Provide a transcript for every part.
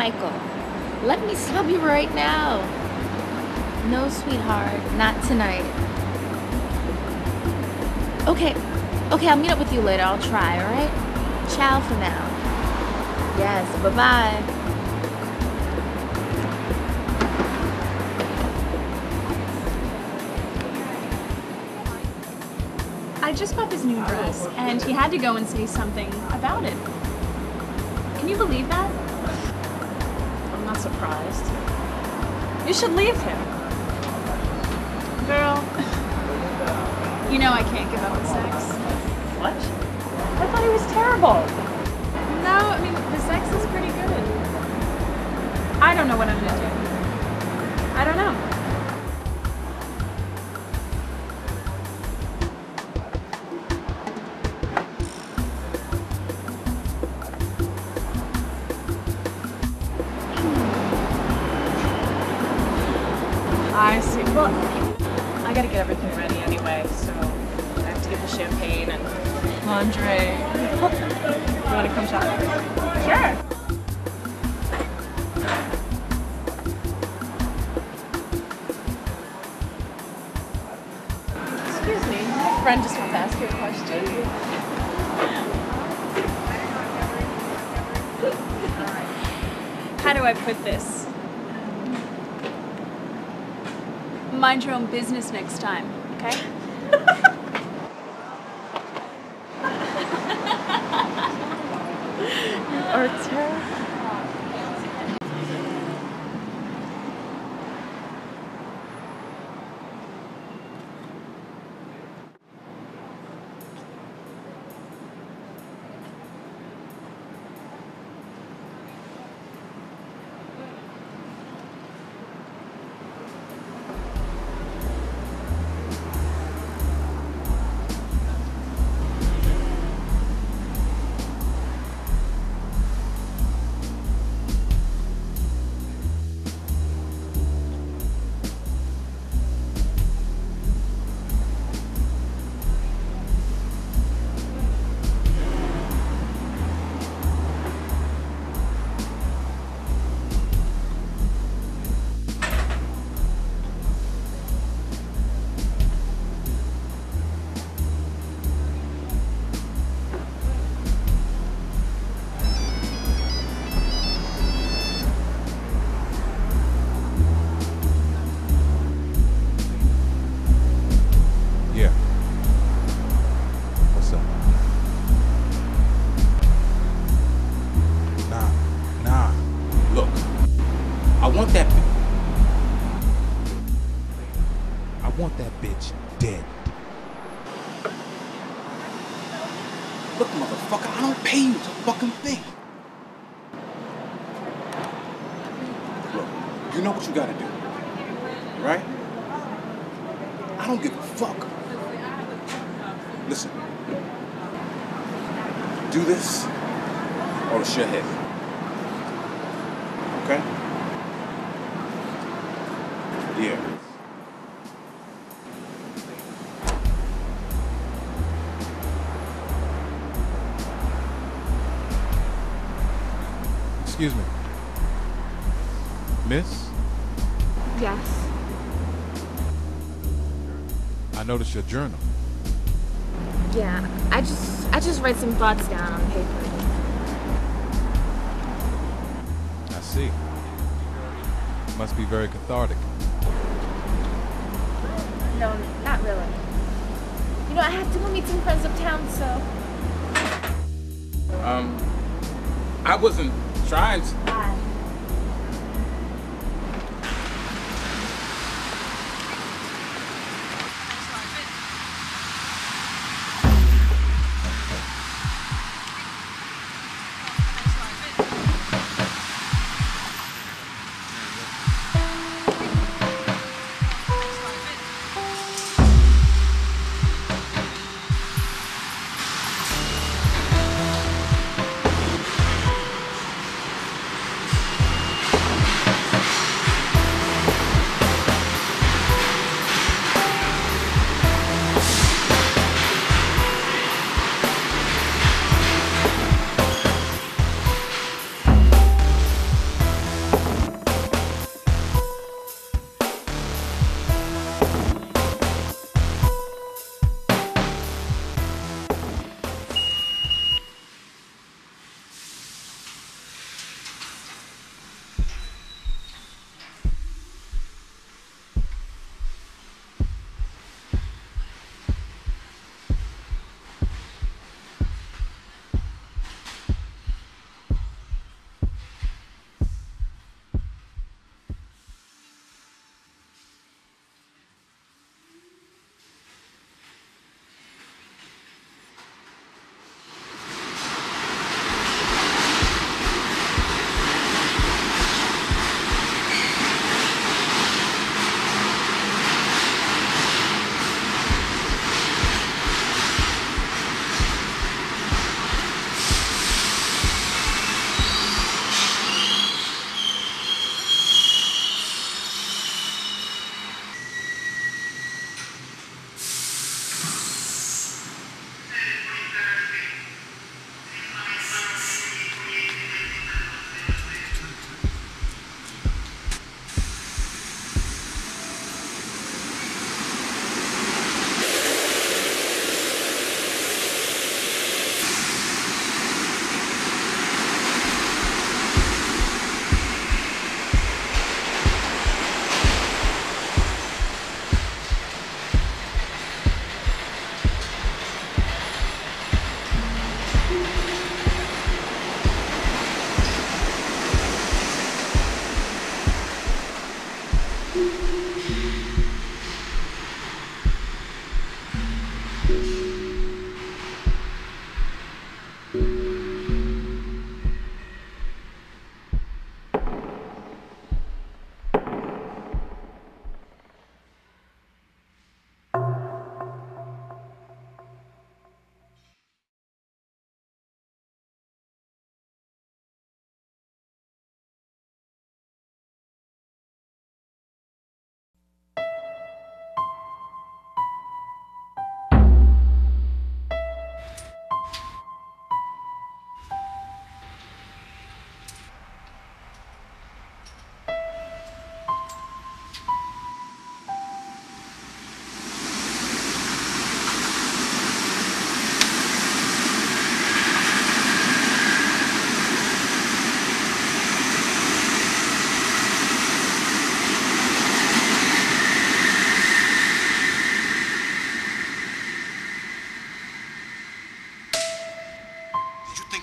Michael, let me slap you right now. No, sweetheart, not tonight. Okay, I'll meet up with you later. I'll try, all right? Ciao for now. Yes, bye-bye. I just bought this new dress, and he had to go and say something about it. Can you believe that? I'm not surprised. You should leave him. Girl, you know I can't give up on sex. What? I thought it was terrible. No, I mean, the sex is pretty good. I don't know what I'm gonna do. I don't know. I see. Well, I gotta get everything ready anyway, so I have to get the champagne and lingerie. You wanna come shopping? Sure. Excuse me, my friend just wants to ask you a question. How do I put this? Mind your own business next time, okay? You are terrible. Bitch dead. Look, motherfucker, I don't pay you to fucking think. Look, you know what you gotta do, right? I don't give a fuck. Listen, do this or it's your head, okay? Yeah. Excuse me. Miss? Yes. I noticed your journal. Yeah, I just write some thoughts down on paper. I see. Must be very cathartic. No, not really. You know, I have to go meet some friends uptown, so... I wasn't... trying to. Bye.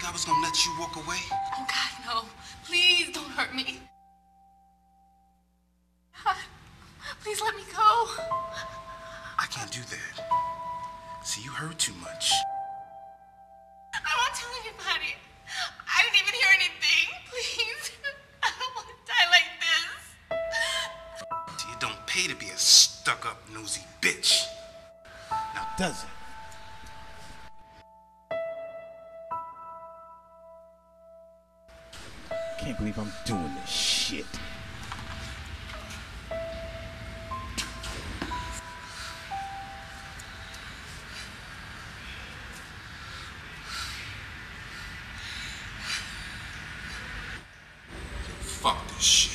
I was gonna let you walk away? Oh, God, no. Please don't hurt me. God, please let me go. I can't do that. See, you heard too much. I won't tell anybody. I didn't even hear anything. Please. I don't want to die like this. See, it don't pay to be a stuck-up, nosy bitch. Now, does it? I can't believe I'm doing this shit. Fuck this shit.